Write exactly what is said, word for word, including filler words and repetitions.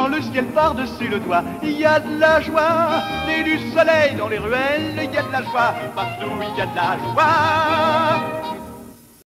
dans le ciel par-dessus le toit. Il y a de la joie, et du soleil dans les ruelles, il y a de la joie, partout il y a de la joie.